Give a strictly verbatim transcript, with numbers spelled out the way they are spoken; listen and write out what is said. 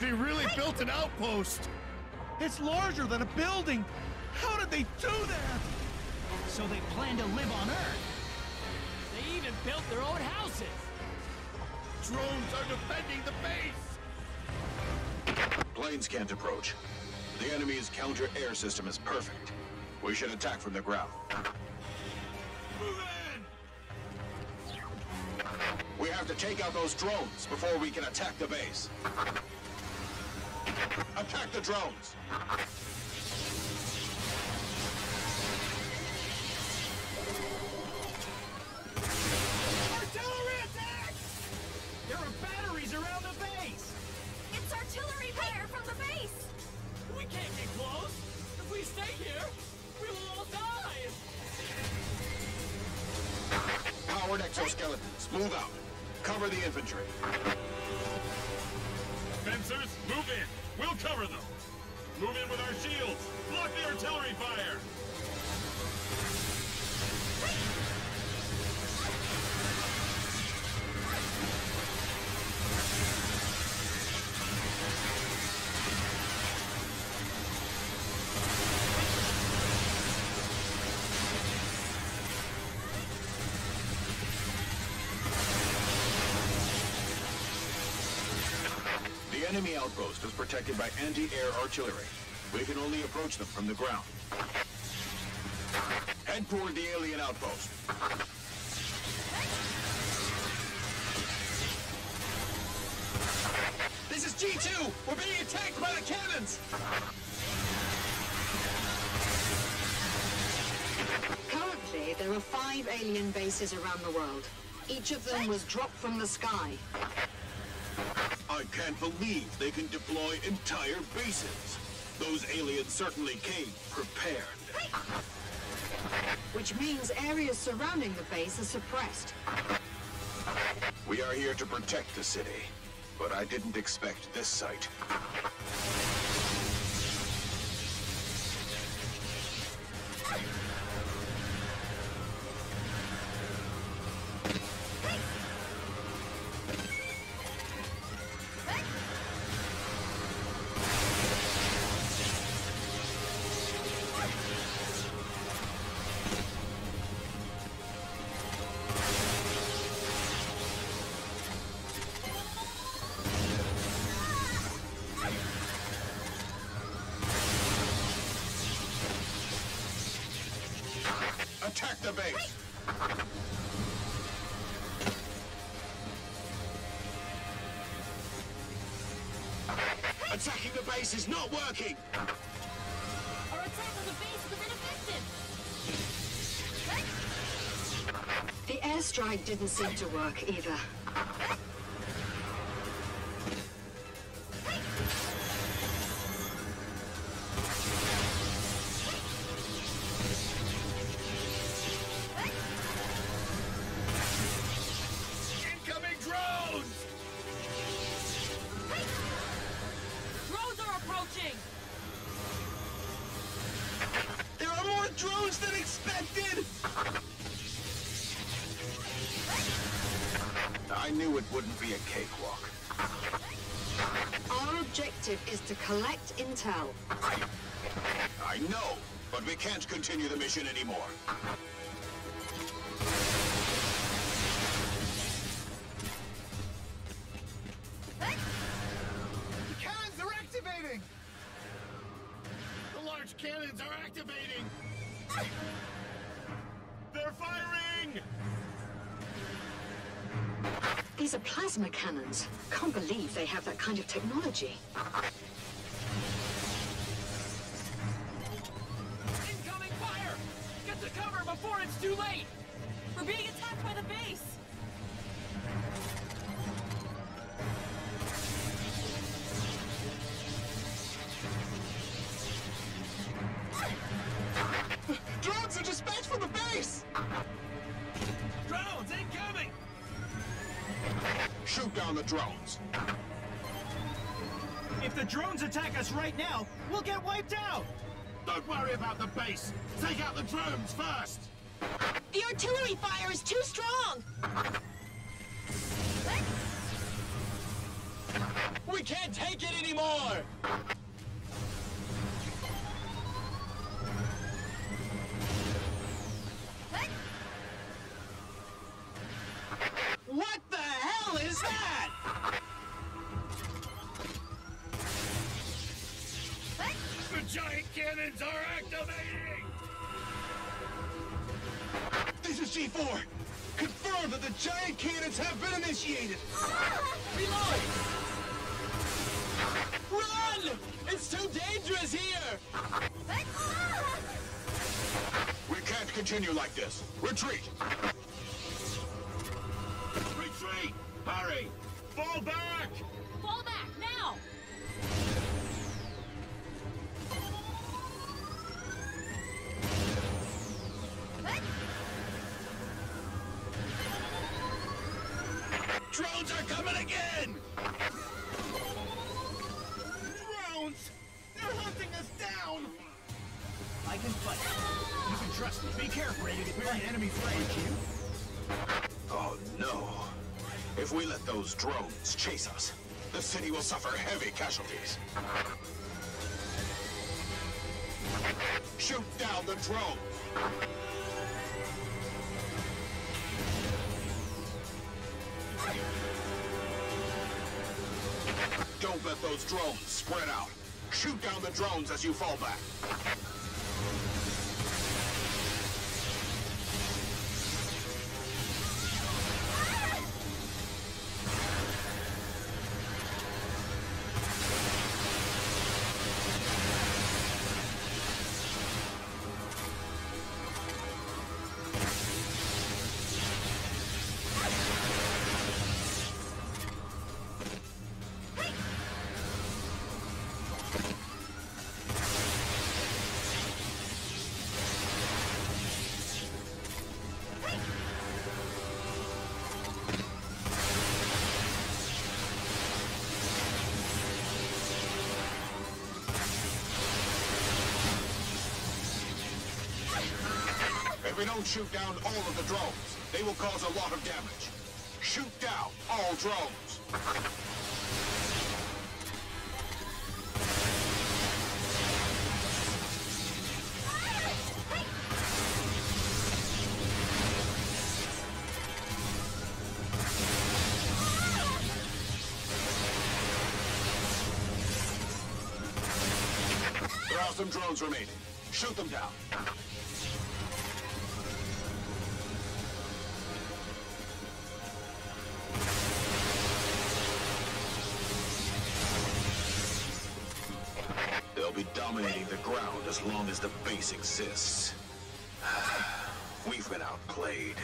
They really built an outpost! It's larger than a building! How did they do that? So they plan to live on Earth. They even built their own houses! Drones are defending the base! Planes can't approach. The enemy's counter-air system is perfect. We should attack from the ground. Move in! We have to take out those drones before we can attack the base. Attack the drones! Artillery attack! There are batteries around the base! It's artillery fire from the base! We can't get close! If we stay here, we will all die! Powered exoskeletons, move out! Cover the infantry! Fencers, move in! We'll cover them! Move in with our shields! Block the artillery fire! The enemy outpost is protected by anti-air artillery. We can only approach them from the ground. Head toward the alien outpost. This is G two! We're being attacked by the cannons! Currently, there are five alien bases around the world. Each of them was dropped from the sky. I can't believe they can deploy entire bases. Those aliens certainly came prepared. Which means areas surrounding the base are suppressed. We are here to protect the city, but I didn't expect this sight. Attack the base! Wait. Attacking the base is not working! Our attack on the base was ineffective! Wait. The airstrike didn't seem to work either. There are more drones than expected! I knew it wouldn't be a cakewalk. Our objective is to collect intel. I know, but we can't continue the mission anymore. Cannons are activating! They're firing! These are plasma cannons. Can't believe they have that kind of technology. Incoming fire! Get to cover before it's too late! We're being attacked by the base! Drones incoming! Shoot down the drones. If the drones attack us right now, we'll get wiped out! Don't worry about the base! Take out the drones first! The artillery fire is too strong! We can't take it anymore! What the hell is that? The giant cannons are activating! This is G four! Confirm that the giant cannons have been initiated! Reload! Run! It's too dangerous here! We can't continue like this. Retreat! Retreat! Hurry! Fall back! Fall back, now! Drones are coming again! Drones! They're hunting us down! I can fight. You can trust me. Be careful. We're an enemy flank. Oh no. If we let those drones chase us, the city will suffer heavy casualties. Shoot down the drone! Don't let those drones spread out. Shoot down the drones as you fall back. If we don't shoot down all of the drones, they will cause a lot of damage. Shoot down all drones. There are some drones remaining. Shoot them down. Be dominating the ground as long as the base exists. We've been outplayed.